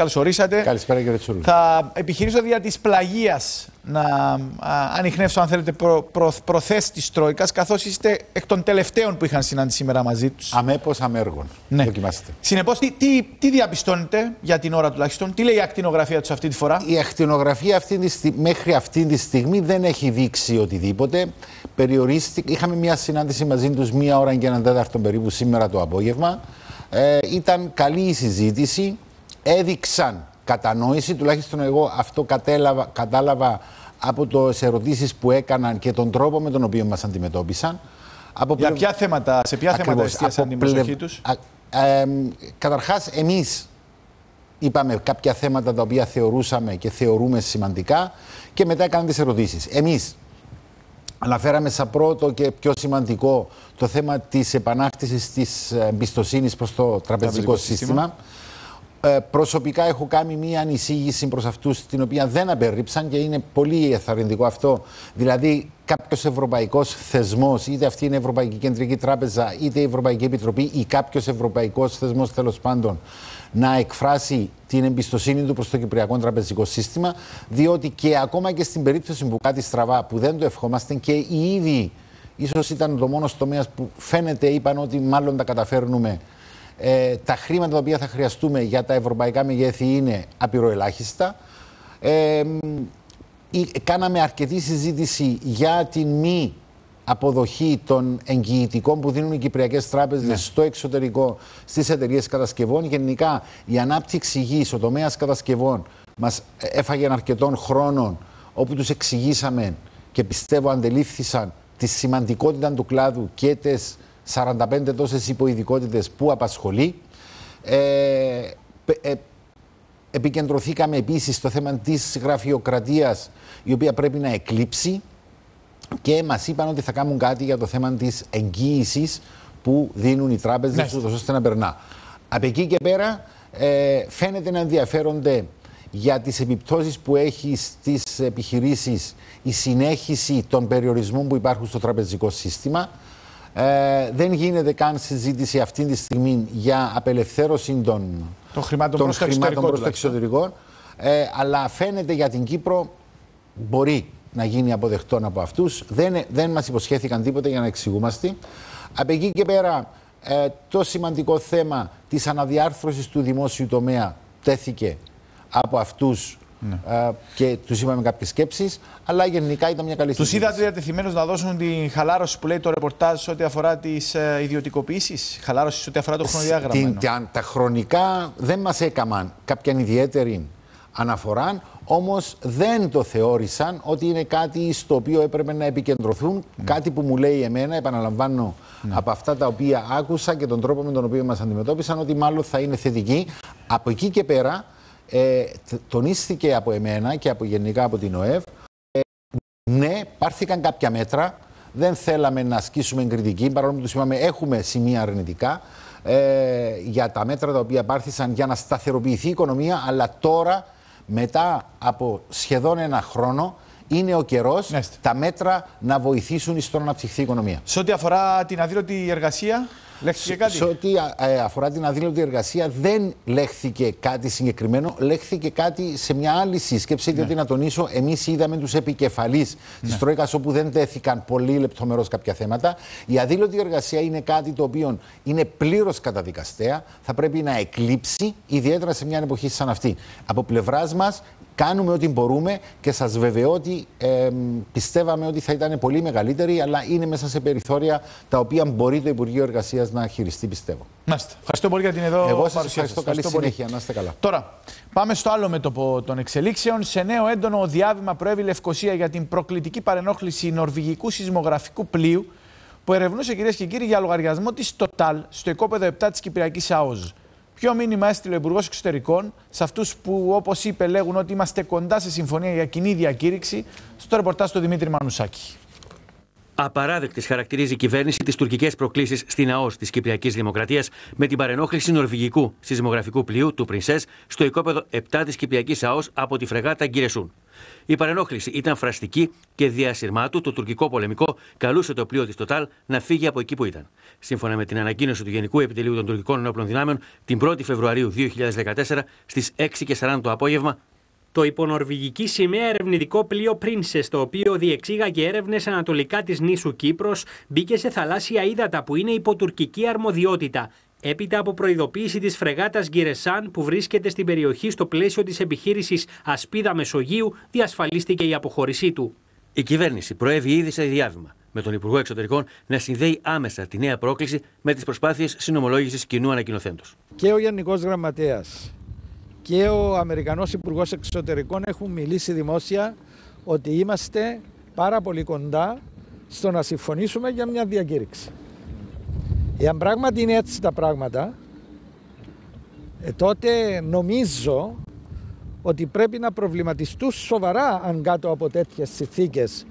Καλώς ορίσατε. Καλησπέρα, κύριε Τσούλου. Θα επιχειρήσω δια της πλαγίας να ανιχνεύσω, αν θέλετε, προθέσεις της Τρόικας, καθώς είστε εκ των τελευταίων που είχαν συνάντηση σήμερα μαζί τους. Αμέπως αμέργων. Ναι. Δοκιμάστε. Συνεπώς, τι διαπιστώνετε για την ώρα τουλάχιστον, τι λέει η ακτινογραφία τους αυτή τη φορά? Η ακτινογραφία μέχρι αυτή τη στιγμή δεν έχει δείξει οτιδήποτε. Περιορίστηκε. Είχαμε μια συνάντηση μαζί τους 1 ώρα και 1 τέταρτο περίπου σήμερα το απόγευμα. Ήταν καλή η συζήτηση. Έδειξαν κατανόηση, τουλάχιστον εγώ αυτό κατάλαβα από τις ερωτήσεις που έκαναν και τον τρόπο με τον οποίο μας αντιμετώπισαν. Σε ποια θέματα εστίασαν την προσοχή τους? Καταρχάς, εμείς είπαμε κάποια θέματα τα οποία θεωρούσαμε και θεωρούμε σημαντικά και μετά έκαναν τις ερωτήσεις. Εμείς αναφέραμε σαν πρώτο και πιο σημαντικό το θέμα της επανάκτησης της εμπιστοσύνης προς το τραπεζικό σύστημα. Προσωπικά έχω κάνει μία ανησύγηση προς αυτούς, την οποία δεν απέρριψαν και είναι πολύ εθαρρυντικό αυτό. Δηλαδή, κάποιος ευρωπαϊκός θεσμός, είτε αυτή είναι η Ευρωπαϊκή Κεντρική Τράπεζα, είτε η Ευρωπαϊκή Επιτροπή ή κάποιος ευρωπαϊκός θεσμός, τέλος πάντων, να εκφράσει την εμπιστοσύνη του προς το κυπριακό τραπεζικό σύστημα, διότι και ακόμα και στην περίπτωση που κάτι στραβά, που δεν το ευχόμαστε και ήδη, ίσως ήταν το μόνος τομέας που φαίνεται, είπαν ότι μάλλον τα καταφέρνουμε. Τα χρήματα τα οποία θα χρειαστούμε για τα ευρωπαϊκά μεγέθη είναι απειροελάχιστα. Κάναμε αρκετή συζήτηση για την μη αποδοχή των εγγυητικών που δίνουν οι κυπριακές τράπεζες στο εξωτερικό στις εταιρείες κατασκευών. Γενικά η ανάπτυξη γης, ο τομέας κατασκευών μας έφαγε αρκετών χρόνων, όπου τους εξηγήσαμε και πιστεύω αντελήφθησαν τη σημαντικότητα του κλάδου και τις 45 τόσες υποειδικότητες που απασχολεί. Επικεντρωθήκαμε επίσης στο θέμα της γραφειοκρατίας, η οποία πρέπει να εκλείψει, και μας είπαν ότι θα κάνουν κάτι για το θέμα της εγγύησης που δίνουν οι τράπεζες, ώστε να περνά. Από εκεί και πέρα φαίνεται να ενδιαφέρονται για τις επιπτώσεις που έχει στις επιχειρήσεις η συνέχιση των περιορισμών που υπάρχουν στο τραπεζικό σύστημα. Δεν γίνεται καν συζήτηση αυτή τη στιγμή για απελευθέρωση των χρημάτων προς το εξωτερικό, αλλά φαίνεται για την Κύπρο μπορεί να γίνει αποδεκτόν από αυτούς. Δεν μας υποσχέθηκαν τίποτα για να εξηγούμαστε. Από εκεί και πέρα το σημαντικό θέμα της αναδιάρθρωσης του δημόσιου τομέα τέθηκε από αυτούς. Και τους είπαμε κάποιες σκέψεις, αλλά γενικά ήταν μια καλή στιγμή. Τους είδατε διατεθειμένους να δώσουν τη χαλάρωση που λέει το ρεπορτάζ ό,τι αφορά τις ιδιωτικοποιήσεις, χαλάρωση ό,τι αφορά το χρονοδιάγραμμα? Τα χρονικά δεν μας έκαναν κάποια ιδιαίτερη αναφορά, όμως δεν το θεώρησαν ότι είναι κάτι στο οποίο έπρεπε να επικεντρωθούν. Κάτι που μου λέει εμένα, επαναλαμβάνω, από αυτά τα οποία άκουσα και τον τρόπο με τον οποίο μας αντιμετώπισαν, ότι μάλλον θα είναι θετική. Από εκεί και πέρα τονίστηκε από εμένα και γενικά από την ΟΕΒ, ναι, πάρθηκαν κάποια μέτρα, δεν θέλαμε να ασκήσουμε κριτική, παρόλο που τους είπαμε έχουμε σημεία αρνητικά για τα μέτρα τα οποία πάρθησαν για να σταθεροποιηθεί η οικονομία, αλλά τώρα, μετά από σχεδόν 1 χρόνο, είναι ο καιρός τα μέτρα να βοηθήσουν στο να αναπτυχθεί η οικονομία. Σε ό,τι αφορά την αδήλωτη εργασία, λέχθηκε κάτι? Σε ό,τι αφορά την αδήλωτη εργασία δεν λέχθηκε κάτι συγκεκριμένο, λέχθηκε κάτι σε μια άλλη σύσκεψη, διότι να τονίσω, εμείς είδαμε τους επικεφαλείς της Τρόικας, όπου δεν τέθηκαν πολύ λεπτομερώς κάποια θέματα. Η αδήλωτη εργασία είναι κάτι το οποίο είναι πλήρως καταδικαστέα, θα πρέπει να εκλείψει, ιδιαίτερα σε μια εποχή σαν αυτή. Από πλευράς μας, κάνουμε ό,τι μπορούμε και σας βεβαιώ ότι πιστεύαμε ότι θα ήταν πολύ μεγαλύτερη, αλλά είναι μέσα σε περιθώρια τα οποία μπορεί το Υπουργείο Εργασίας να χειριστεί, πιστεύω. Μάλιστα. Ευχαριστώ πολύ για την εδώ παρουσία. Εγώ σας ευχαριστώ. Καλή συνέχεια. Να είστε καλά. Τώρα, πάμε στο άλλο μέτωπο των εξελίξεων. Σε νέο έντονο διάβημα προέβη Λευκοσία για την προκλητική παρενόχληση νορβηγικού σεισμογραφικού πλοίου που ερευνούσε, κυρίες και κύριοι, για λογαριασμό της Total στο οικόπεδο 7 της Κυπριακής ΑΟΖ. Ποιο μήνυμα έστειλε ο Υπουργός Εξωτερικών σε αυτούς που, όπως είπε, λέγουν ότι είμαστε κοντά σε συμφωνία για κοινή διακήρυξη? Στο ρεπορτάζ του Δημήτρη Μανουσάκη. Απαράδεκτες χαρακτηρίζει η κυβέρνηση τις τουρκικές προκλήσεις στην ΑΟΣ της Κυπριακής Δημοκρατίας με την παρενόχληση νορβηγικού σεισμογραφικού πλοίου του Prince στο οικόπεδο 7 της Κυπριακής ΑΟΣ από τη φρεγάτα Γκιρεσούν. Η παρενόχληση ήταν φραστική και διασυρμά του το τουρκικό πολεμικό καλούσε το πλοίο της Total να φύγει από εκεί που ήταν. Σύμφωνα με την ανακοίνωση του Γενικού Επιτελείου των Τουρκικών Ενόπλων Δυνάμεων την 1η Φεβρουαρίου 2014 στις 6:40 το απόγευμα, το υπονορβηγική σημαία ερευνητικό πλοίο Prince, το οποίο διεξήγαγε έρευνες ανατολικά της νήσου Κύπρος, μπήκε σε θαλάσσια ύδατα που είναι υπό τουρκική αρμοδιότητα. Έπειτα από προειδοποίηση της φρεγάτας Γκιρεσούν που βρίσκεται στην περιοχή στο πλαίσιο της επιχείρησης Ασπίδα Μεσογείου, διασφαλίστηκε η αποχώρησή του. Η κυβέρνηση προέβη ήδη σε διάβημα, με τον Υπουργό Εξωτερικών να συνδέει άμεσα τη νέα πρόκληση με τις προσπάθειες συνομολόγησης κοινού ανακοινωθέντος. Και ο Γενικός Γραμματέας και ο Αμερικανός Υπουργός Εξωτερικών έχουν μιλήσει δημόσια ότι είμαστε πάρα πολύ κοντά στο να συμφωνήσουμε για μια διακήρυξη. Εάν πράγματι είναι έτσι τα πράγματα, τότε νομίζω ότι πρέπει να προβληματιστούν σοβαρά αν κάτω από τέτοιες συνθήκες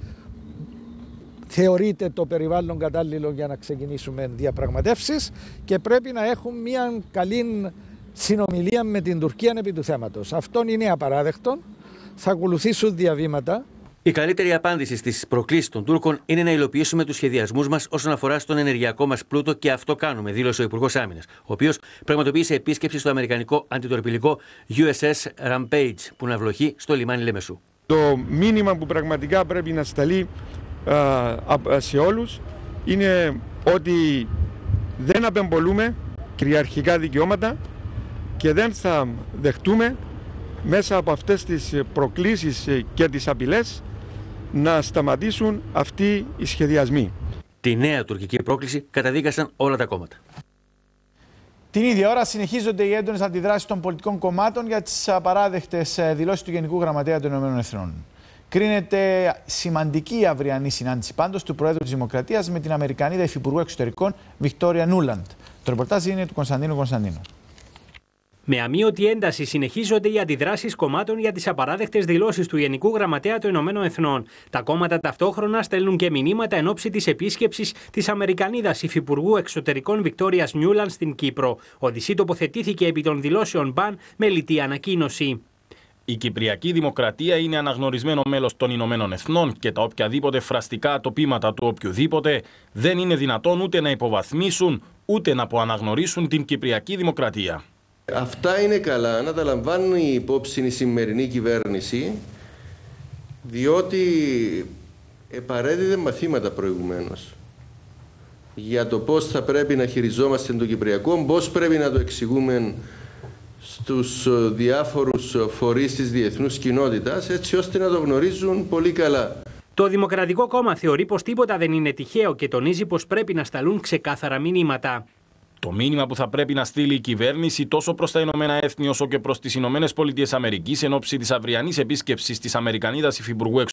θεωρείται το περιβάλλον κατάλληλο για να ξεκινήσουμε διαπραγματεύσεις και πρέπει να έχουν μια καλή συνομιλία με την Τουρκία επί του θέματος. Αυτό είναι απαράδεκτο. Θα ακολουθήσουν διαβήματα. Η καλύτερη απάντηση στις προκλήσεις των Τούρκων είναι να υλοποιήσουμε τους σχεδιασμούς μας όσον αφορά στον ενεργειακό μας πλούτο και αυτό κάνουμε, δήλωσε ο Υπουργός Άμυνας, ο οποίος πραγματοποίησε επίσκεψη στο αμερικανικό αντιτορπιλικό USS Rampage που ναυλωχεί στο λιμάνι Λεμεσού. Το μήνυμα που πραγματικά πρέπει να σταλεί σε όλους είναι ότι δεν απεμπολούμε κυριαρχικά δικαιώματα και δεν θα δεχτούμε μέσα από αυτές τις προκλήσεις και τις απειλές να σταματήσουν αυτοί οι σχεδιασμοί. Τη νέα τουρκική πρόκληση καταδίκασαν όλα τα κόμματα. Την ίδια ώρα συνεχίζονται οι έντονες αντιδράσεις των πολιτικών κομμάτων για τις απαράδεκτες δηλώσεις του Γενικού Γραμματέα των ΗΕ. Κρίνεται σημαντική η αυριανή συνάντηση πάντως του Προέδρου της Δημοκρατίας με την Αμερικανίδα Υφυπουργού Εξωτερικών Βικτόρια Νούλαντ. Το ρεπορτάζ είναι του Κωνσταντίνου Κωνσταντίνου. Με αμείωτη ένταση συνεχίζονται οι αντιδράσεις κομμάτων για τις απαράδεκτες δηλώσεις του Γενικού Γραμματέα των Ηνωμένων Εθνών. Τα κόμματα ταυτόχρονα στέλνουν και μηνύματα εν ώψη της επίσκεψης της Αμερικανίδας Υφυπουργού Εξωτερικών Βικτόριας Νούλαντ στην Κύπρο. Ο Δησί τοποθετήθηκε επί των δηλώσεων Μπαν με λιτή ανακοίνωση. Η Κυπριακή Δημοκρατία είναι αναγνωρισμένο μέλος των Ηνωμένων Εθνών και τα οποιαδήποτε φραστικά ατοπήματα του οποιοδήποτε δεν είναι δυνατόν ούτε να υποβαθμίσουν ούτε να αποαναγνωρίσουν την Κυπριακή Δημοκρατία. Αυτά είναι καλά να τα λαμβάνει υπόψη η σημερινή κυβέρνηση, διότι παρέδιδε μαθήματα προηγουμένως για το πώς θα πρέπει να χειριζόμαστε τον Κυπριακό, πώς πρέπει να το εξηγούμε στους διάφορους φορείς της διεθνούς κοινότητας, έτσι ώστε να το γνωρίζουν πολύ καλά. Το Δημοκρατικό Κόμμα θεωρεί πως τίποτα δεν είναι τυχαίο και τονίζει πως πρέπει να σταλούν ξεκάθαρα μηνύματα. Το μήνυμα που θα πρέπει να στείλει η κυβέρνηση τόσο προς τα Ηνωμένα Έθνη όσο και προς τις Ηνωμένες Πολιτείες Αμερικής εν ώψη της αυριανής επίσκεψης της Αμερικανίδας Υφυπουργού